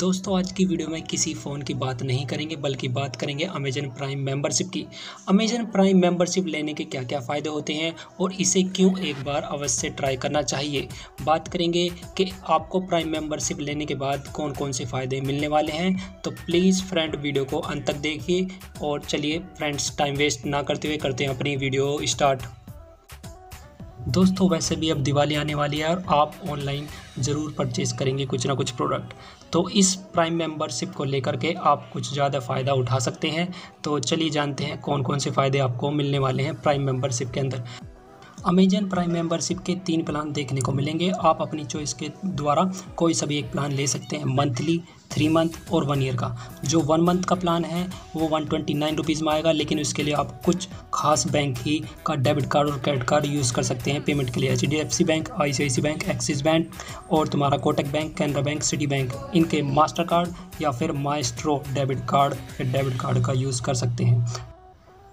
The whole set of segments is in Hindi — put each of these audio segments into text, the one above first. दोस्तों आज की वीडियो में किसी फ़ोन की बात नहीं करेंगे, बल्कि बात करेंगे अमेज़न प्राइम मेंबरशिप की। अमेज़न प्राइम मेंबरशिप लेने के क्या क्या फ़ायदे होते हैं और इसे क्यों एक बार अवश्य ट्राई करना चाहिए। बात करेंगे कि आपको प्राइम मेंबरशिप लेने के बाद कौन कौन से फ़ायदे मिलने वाले हैं। तो प्लीज़ फ्रेंड वीडियो को अंत तक देखिए और चलिए फ्रेंड्स टाइम वेस्ट ना करते हुए करते हैं अपनी वीडियो स्टार्ट। दोस्तों वैसे भी अब दिवाली आने वाली है और आप ऑनलाइन ज़रूर परचेज़ करेंगे कुछ ना कुछ प्रोडक्ट, तो इस प्राइम मेंबरशिप को लेकर के आप कुछ ज़्यादा फ़ायदा उठा सकते हैं। तो चलिए जानते हैं कौन कौन से फ़ायदे आपको मिलने वाले हैं प्राइम मेंबरशिप के अंदर। अमेज़न प्राइम मेंबरशिप के 3 प्लान देखने को मिलेंगे। आप अपनी चॉइस के द्वारा कोई सभी एक प्लान ले सकते हैं, मंथली, 3 मंथ और 1 ईयर का। जो 1 मंथ का प्लान है वो 129 रुपीज़ में आएगा, लेकिन उसके लिए आप कुछ खास बैंक ही का डेबिट कार्ड और क्रेडिट कार्ड यूज़ कर सकते हैं पेमेंट के लिए। HDFC bank, ICICI bank, Axis bank और तुम्हारा Kotak bank, Canara bank, Citi bank, इनके मास्टर कार्ड या फिर माएस्ट्रो डेबिट कार्ड का यूज़ कर सकते हैं।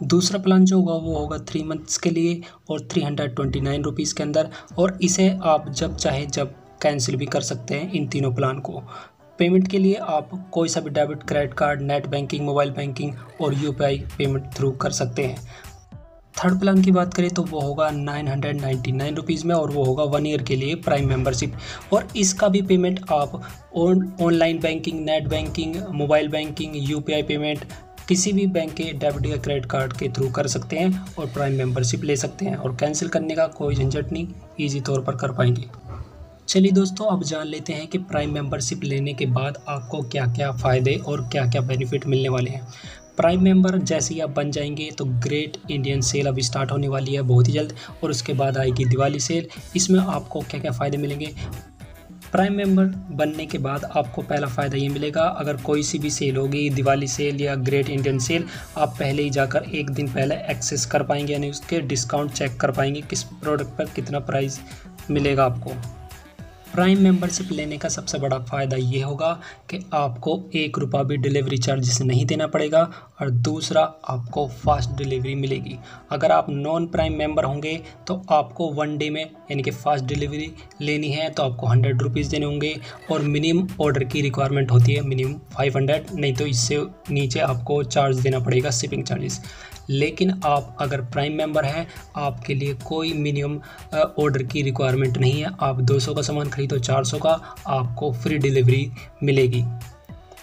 दूसरा प्लान जो होगा वो होगा 3 मंथ्स के लिए और 329 रुपीज़ के अंदर, और इसे आप जब चाहे जब कैंसिल भी कर सकते हैं। इन तीनों प्लान को पेमेंट के लिए आप कोई सा भी debit, credit card, net banking, mobile banking और UPI पेमेंट थ्रू कर सकते हैं। थर्ड प्लान की बात करें तो वो होगा 999 रुपीज़ में और वो होगा 1 ईयर के लिए प्राइम मेंबरशिप, और इसका भी पेमेंट आप online banking, net banking, mobile banking, UPI payment किसी भी बैंक के डेबिट या क्रेडिट कार्ड के थ्रू कर सकते हैं और प्राइम मेंबरशिप ले सकते हैं, और कैंसिल करने का कोई झंझट नहीं, ईजी तौर पर कर पाएंगे। चलिए दोस्तों अब जान लेते हैं कि प्राइम मेंबरशिप लेने के बाद आपको क्या क्या फ़ायदे और क्या क्या बेनिफिट मिलने वाले हैं। प्राइम मेंबर जैसे ही आप बन जाएंगे तो ग्रेट इंडियन सेल अब स्टार्ट होने वाली है बहुत ही जल्द, और उसके बाद आएगी दिवाली सेल। इसमें आपको क्या क्या फ़ायदे मिलेंगे। प्राइम मेंबर बनने के बाद आपको पहला फ़ायदा ये मिलेगा, अगर कोई सी भी सेल होगी, दिवाली सेल या ग्रेट इंडियन सेल, आप पहले ही जाकर एक दिन पहले एक्सेस कर पाएंगे, यानी उसके डिस्काउंट चेक कर पाएंगे किस प्रोडक्ट पर कितना प्राइस मिलेगा आपको। प्राइम मेंबरशिप लेने का सबसे बड़ा फ़ायदा ये होगा कि आपको 1 रुपया भी डिलीवरी चार्जेस नहीं देना पड़ेगा, और दूसरा आपको फ़ास्ट डिलीवरी मिलेगी। अगर आप नॉन प्राइम मेंबर होंगे तो आपको 1 डे में यानी कि फ़ास्ट डिलीवरी लेनी है तो आपको 100 रुपीज़ देने होंगे, और मिनिमम ऑर्डर की रिक्वायरमेंट होती है मिनिमम 500, नहीं तो इससे नीचे आपको चार्ज देना पड़ेगा शिपिंग चार्जेस। लेकिन आप अगर प्राइम मेंबर हैं, आपके लिए कोई मिनिमम ऑर्डर की रिक्वायरमेंट नहीं है। आप 200 का सामान खरीदो, 400 का, आपको फ्री डिलीवरी मिलेगी।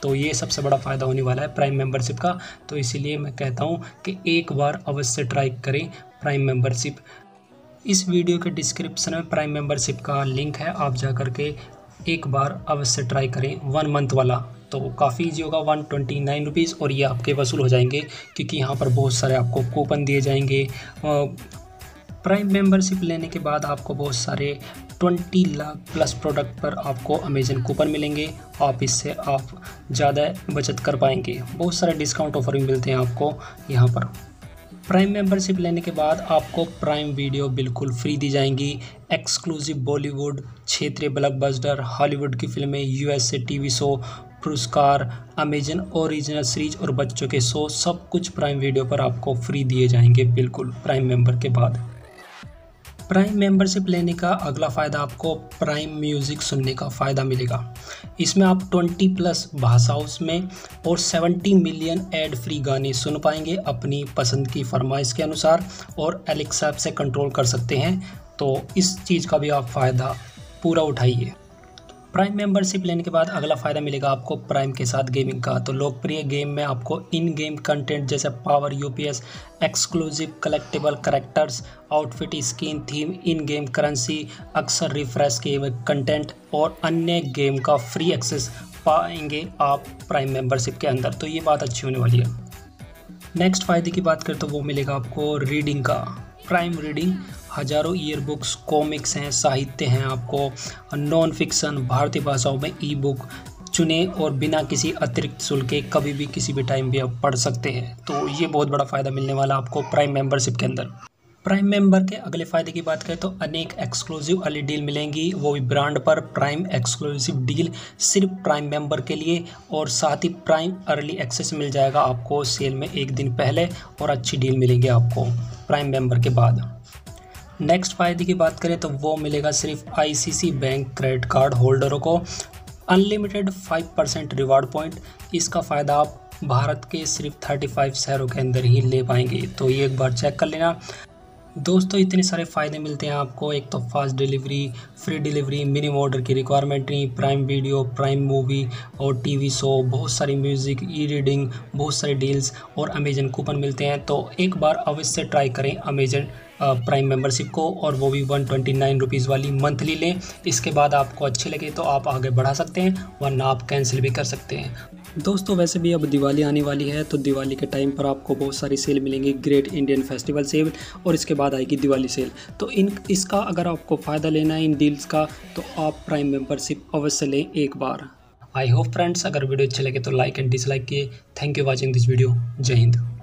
तो ये सबसे बड़ा फ़ायदा होने वाला है प्राइम मेंबरशिप का। तो इसीलिए मैं कहता हूँ कि एक बार अवश्य ट्राई करें प्राइम मेंबरशिप। इस वीडियो के डिस्क्रिप्शन में प्राइम मेंबरशिप का लिंक है, आप जा कर के एक बार अवश्य ट्राई करें 1 मंथ वाला, तो काफ़ी ईजी होगा। 129 रुपीज़ और ये आपके वसूल हो जाएंगे, क्योंकि यहाँ पर बहुत सारे आपको कूपन दिए जाएंगे। प्राइम मेंबरशिप लेने के बाद आपको बहुत सारे 20 लाख प्लस प्रोडक्ट पर आपको अमेज़न कूपन मिलेंगे, आप इससे आप ज़्यादा बचत कर पाएंगे। बहुत सारे डिस्काउंट ऑफर भी मिलते हैं आपको यहाँ पर। प्राइम मेंबरशिप लेने के बाद आपको प्राइम वीडियो बिल्कुल फ्री दी जाएंगी। एक्सक्लूसिव बॉलीवुड, क्षेत्रीय ब्लॉकबस्टर, हॉलीवुड की फिल्में, USA TV शो, पुरस्कार, अमेज़न ओरिजिनल सीरीज और बच्चों के शो, सब कुछ प्राइम वीडियो पर आपको फ्री दिए जाएंगे बिल्कुल प्राइम मेंबर के बाद। प्राइम मेंबरशिप लेने का अगला फ़ायदा आपको प्राइम म्यूज़िक सुनने का फ़ायदा मिलेगा। इसमें आप 20 प्लस भाषाओं में और 70 मिलियन एड फ्री गाने सुन पाएंगे अपनी पसंद की फरमाइश के अनुसार, और एलेक्सा ऐप से कंट्रोल कर सकते हैं। तो इस चीज़ का भी आप फ़ायदा पूरा उठाइए। प्राइम मेंबरशिप लेने के बाद अगला फ़ायदा मिलेगा आपको प्राइम के साथ गेमिंग का। तो लोकप्रिय गेम में आपको इन गेम कंटेंट जैसे power, UPS, exclusive collectable characters, outfit, skin, theme, in game currency, अक्सर रिफ्रेश किए कंटेंट और अन्य गेम का फ्री एक्सेस पाएंगे आप प्राइम मेंबरशिप के अंदर। तो ये बात अच्छी होने वाली है। नेक्स्ट फ़ायदे की बात करें तो वो मिलेगा आपको रीडिंग का। प्राइम रीडिंग हज़ारों ईयर बुक्स, कॉमिक्स हैं, साहित्य हैं, आपको नॉन फिक्सन भारतीय भाषाओं में e-बुक चुने और बिना किसी अतिरिक्त शुल्क के कभी भी किसी भी टाइम भी आप पढ़ सकते हैं। तो ये बहुत बड़ा फ़ायदा मिलने वाला आपको प्राइम मेंबरशिप के अंदर। प्राइम मेंबर के अगले फ़ायदे की बात करें तो अनेक एक्सक्लूसिव वाली डील मिलेंगी, वो भी ब्रांड पर। प्राइम एक्सक्लूसिव डील सिर्फ प्राइम मेंबर के लिए, और साथ ही प्राइम अर्ली एक्सेस मिल जाएगा आपको सेल में 1 दिन पहले, और अच्छी डील मिलेगी आपको प्राइम मेंबर के बाद। नेक्स्ट फ़ायदे की बात करें तो वो मिलेगा सिर्फ ICICI बैंक क्रेडिट कार्ड होल्डरों को। Unlimited 5% reward point. इसका फ़ायदा आप भारत के सिर्फ 35 शहरों के अंदर ही ले पाएंगे, तो ये एक बार चेक कर लेना। दोस्तों इतने सारे फ़ायदे मिलते हैं आपको, एक तो fast delivery, free delivery, minimum order की रिक्वायरमेंट नहीं, प्राइम वीडियो, प्राइम मूवी और टीवी शो, बहुत सारी म्यूज़िक, ई रीडिंग, बहुत सारे डील्स और अमेजन कूपन मिलते हैं। तो एक बार अवश्य ट्राई करें अमेजन प्राइम मेंबरशिप को, और वो भी 129 रुपीज़ वाली मंथली लें। इसके बाद आपको अच्छी लगे तो आप आगे बढ़ा सकते हैं, वरना आप कैंसिल भी कर सकते हैं। दोस्तों वैसे भी अब दिवाली आने वाली है, तो दिवाली के टाइम पर आपको बहुत सारी सेल मिलेंगी, ग्रेट इंडियन फेस्टिवल सेल और इसके बाद आएगी दिवाली सेल। तो इसका अगर आपको फ़ायदा लेना है इन डील्स का, तो आप प्राइम मेंबरशिप अवश्य लें एक बार। आई होप फ्रेंड्स अगर वीडियो अच्छी लगे तो लाइक एंड डिसलाइक किए। Thank you watching this video. जय हिंद।